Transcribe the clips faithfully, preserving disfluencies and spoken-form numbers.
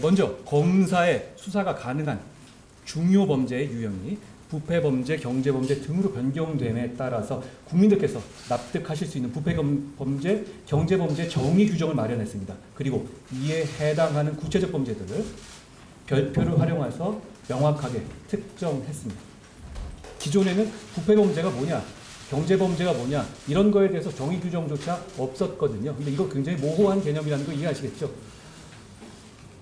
먼저 검사의 수사가 가능한 중요 범죄의 유형이 부패범죄, 경제범죄 등으로 변경됨에 따라서 국민들께서 납득하실 수 있는 부패범죄, 경제범죄 정의 규정을 마련했습니다. 그리고 이에 해당하는 구체적 범죄들을 별표를 활용해서 명확하게 특정했습니다. 기존에는 부패범죄가 뭐냐, 경제범죄가 뭐냐 이런 거에 대해서 정의 규정조차 없었거든요. 근데 이거 굉장히 모호한 개념이라는 거 이해하시겠죠?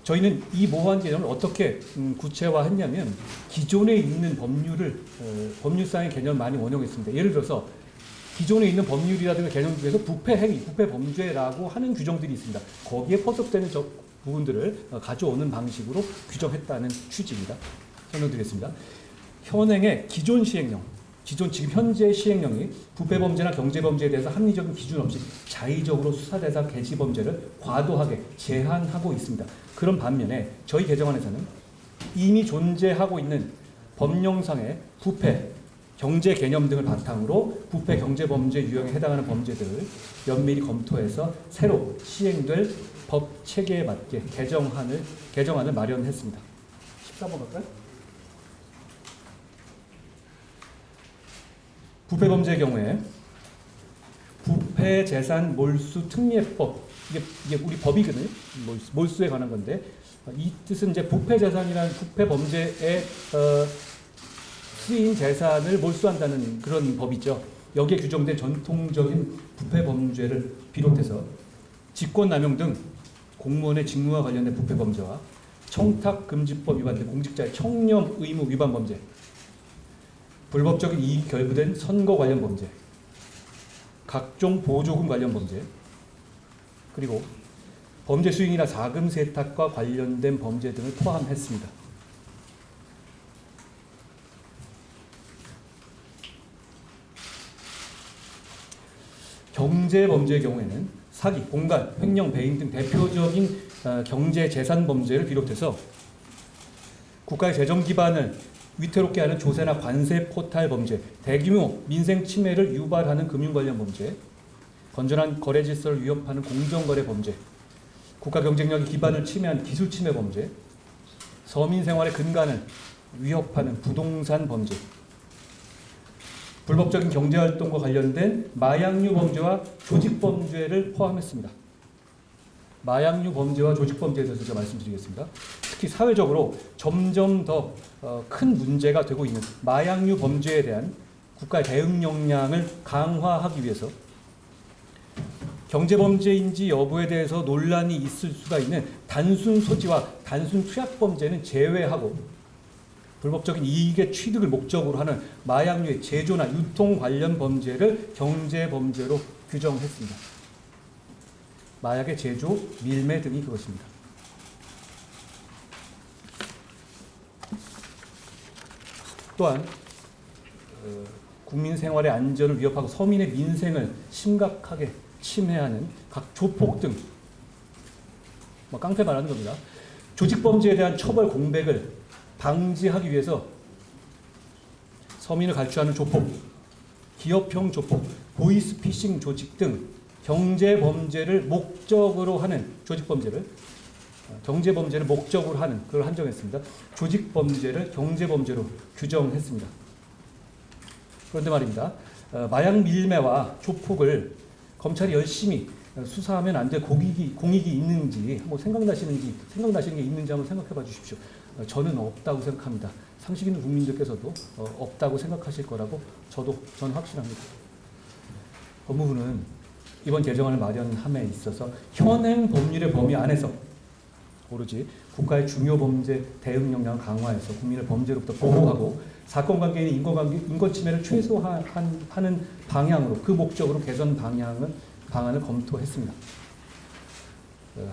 저희는 이 모호한 개념을 어떻게 구체화했냐면 기존에 있는 법률을 법률상의 개념을 많이 원용했습니다. 예를 들어서 기존에 있는 법률이라든가 개념 중에서 부패행위, 부패범죄라고 하는 규정들이 있습니다. 거기에 포섭되는 저 부분들을 가져오는 방식으로 규정했다는 취지입니다. 설명드리겠습니다. 현행의 기존 시행령, 기존 지금 현재 시행령이 부패범죄나 경제범죄에 대해서 합리적인 기준 없이 자의적으로 수사대상 개시 범죄를 과도하게 제한하고 있습니다. 그런 반면에 저희 개정안에서는 이미 존재하고 있는 법령상의 부패, 경제 개념 등을 바탕으로 부패 경제범죄 유형에 해당하는 범죄들을 면밀히 검토해서 새로 시행될 법 체계에 맞게 개정안을, 개정안을 마련했습니다. 십사 번 갈까요? 부패범죄의 경우에 부패재산 몰수 특례법, 이게, 이게 우리 법이거든요. 몰수에 관한 건데 이 뜻은 이제 부패재산이라는 부패범죄에 어, 쓰인 재산을 몰수한다는 그런 법이죠. 여기에 규정된 전통적인 부패범죄를 비롯해서 직권남용 등 공무원의 직무와 관련된 부패범죄와 청탁금지법 위반 등 공직자의 청렴 의무 위반 범죄, 불법적인 이익이 결부된 선거 관련 범죄, 각종 보조금 관련 범죄, 그리고 범죄 수익이나 자금 세탁과 관련된 범죄 등을 포함했습니다. 경제 범죄의 경우에는 사기, 공갈, 횡령, 배임 등 대표적인 경제 재산 범죄를 비롯해서 국가의 재정 기반을 위태롭게 하는 조세나 관세 포탈 범죄, 대규모 민생 침해를 유발하는 금융 관련 범죄, 건전한 거래 질서를 위협하는 공정거래 범죄, 국가 경쟁력의 기반을 침해한 기술 침해 범죄, 서민 생활의 근간을 위협하는 부동산 범죄, 불법적인 경제활동과 관련된 마약류 범죄와 조직범죄를 포함했습니다. 마약류 범죄와 조직범죄에 대해서 제가 말씀드리겠습니다. 특히 사회적으로 점점 더 큰 문제가 되고 있는 마약류 범죄에 대한 국가의 대응 역량을 강화하기 위해서 경제범죄인지 여부에 대해서 논란이 있을 수가 있는 단순 소지와 단순 투약범죄는 제외하고 불법적인 이익의 취득을 목적으로 하는 마약류의 제조나 유통 관련 범죄를 경제범죄로 규정했습니다. 마약의 제조, 밀매 등이 그것입니다. 또한 국민 생활의 안전을 위협하고 서민의 민생을 심각하게 침해하는 각 조폭 등 뭐 깡패 말하는 겁니다. 조직범죄에 대한 처벌 공백을 방지하기 위해서 서민을 갈취하는 조폭, 기업형 조폭, 보이스피싱 조직 등 경제범죄를 목적으로 하는 조직범죄를 경제범죄를 목적으로 하는 그걸 한정했습니다. 조직범죄를 경제범죄로 규정했습니다. 그런데 말입니다. 마약 밀매와 조폭을 검찰이 열심히 수사하면 안 될 공익이, 공익이 있는지 한번 생각나시는지 생각나시는 게 있는지 한번 생각해 봐 주십시오. 저는 없다고 생각합니다. 상식 있는 국민들께서도 없다고 생각하실 거라고 저도 저는 확신합니다. 법무부는 이번 개정안을 마련함에 있어서 현행 법률의 범위 안에서 오로지 국가의 중요 범죄 대응 역량을 강화해서 국민을 범죄로부터 보호하고 사건 관계인 인권관계, 인권침해를 최소화하는 방향으로 그 목적으로 개선 방향은, 방안을 검토했습니다.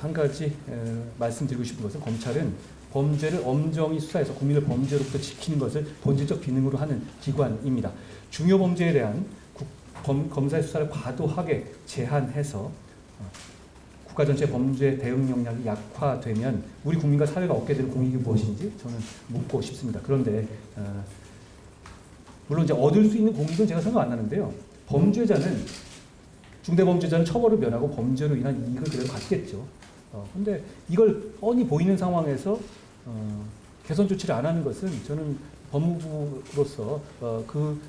한 가지 말씀드리고 싶은 것은 검찰은 범죄를 엄정히 수사해서 국민을 범죄로부터 지키는 것을 본질적 기능으로 하는 기관입니다. 중요 범죄에 대한 검, 검사의 수사를 과도하게 제한해서 국가 전체 범죄 대응 역량이 약화되면 우리 국민과 사회가 얻게 되는 공익이 무엇인지 저는 묻고 싶습니다. 그런데 어, 물론 이제 얻을 수 있는 공익은 제가 생각 안 나는데요. 범죄자는 중대범죄자는 처벌을 면하고 범죄로 인한 이익을 그래도 갖겠죠. 어, 근데 이걸 뻔히 보이는 상황에서 어, 개선 조치를 안 하는 것은 저는 법무부로서 어, 그,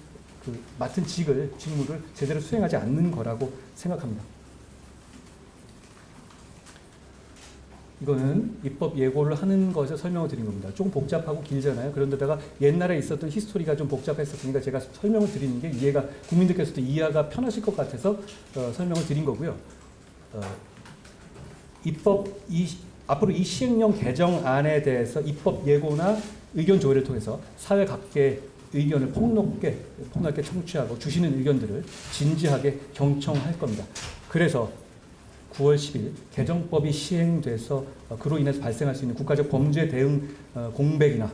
그 맡은 직을, 직무를 제대로 수행하지 않는 거라고 생각합니다. 이거는 입법 예고를 하는 것에서 설명을 드린 겁니다. 조금 복잡하고 길잖아요. 그런데다가 옛날에 있었던 히스토리가 좀 복잡했었으니까 제가 설명을 드리는 게 이해가, 국민들께서도 이해가 편하실 것 같아서 어, 설명을 드린 거고요. 어, 입법, 이, 앞으로 이 시행령 개정안에 대해서 입법 예고나 의견 조회를 통해서 사회 각계의 의견을 폭넓게, 폭넓게 청취하고 주시는 의견들을 진지하게 경청할 겁니다. 그래서 구월 십일 개정법이 시행돼서 그로 인해서 발생할 수 있는 국가적 범죄 대응 공백이나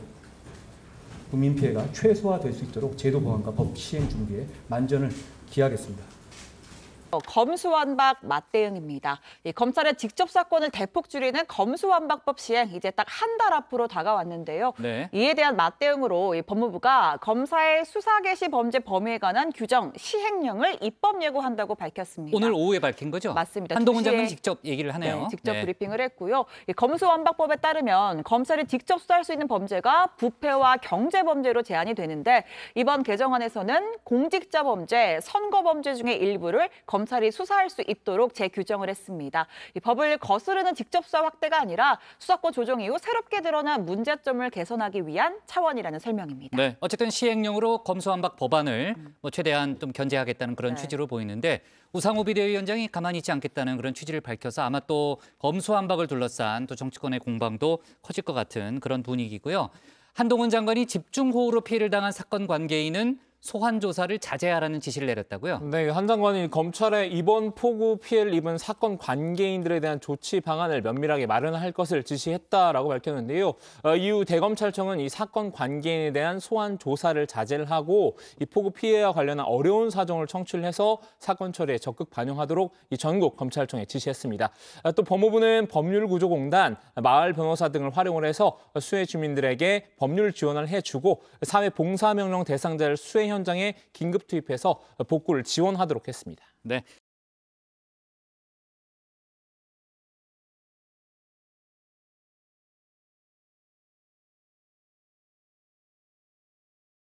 국민 피해가 최소화될 수 있도록 제도 보완과 법 시행 준비에 만전을 기하겠습니다. 검수완박 맞대응입니다. 이 검찰의 직접 사건을 대폭 줄이는 검수완박법 시행 이제 딱 한 달 앞으로 다가왔는데요. 네. 이에 대한 맞대응으로 이 법무부가 검사의 수사 개시 범죄 범위에 관한 규정 시행령을 입법 예고한다고 밝혔습니다. 오늘 오후에 밝힌 거죠? 맞습니다. 한동훈 장관이 직접 얘기를 하네요. 네, 직접 네. 브리핑을 했고요. 이 검수완박법에 따르면 검찰이 직접 수사할 수 있는 범죄가 부패와 경제 범죄로 제한이 되는데 이번 개정안에서는 공직자 범죄, 선거 범죄 중의 일부를 검 검찰이 수사할 수 있도록 재규정을 했습니다. 이 법을 거스르는 직접 수사 확대가 아니라 수사권 조정 이후 새롭게 드러난 문제점을 개선하기 위한 차원이라는 설명입니다. 네, 어쨌든 시행령으로 검수완박 법안을 음. 뭐 최대한 좀 견제하겠다는 그런 네. 취지로 보이는데 우상호 비대위원장이 가만히 있지 않겠다는 그런 취지를 밝혀서 아마 또 검수완박을 둘러싼 또 정치권의 공방도 커질 것 같은 그런 분위기고요. 한동훈 장관이 집중호우로 피해를 당한 사건 관계인은 소환 조사를 자제하라는 지시를 내렸다고요? 네, 한 장관이 검찰의 이번 폭우 피해를 입은 사건 관계인들에 대한 조치 방안을 면밀하게 마련할 것을 지시했다라고 밝혔는데요. 이후 대검찰청은 이 사건 관계인에 대한 소환 조사를 자제를 하고 이 폭우 피해와 관련한 어려운 사정을 청취를 해서 사건 처리에 적극 반영하도록 이 전국 검찰청에 지시했습니다. 또 법무부는 법률구조공단, 마을 변호사 등을 활용을 해서 수해 주민들에게 법률 지원을 해주고 사회봉사명령 대상자를 수해 현장에 긴급 투입해서 복구를 지원하도록 했습니다. 네,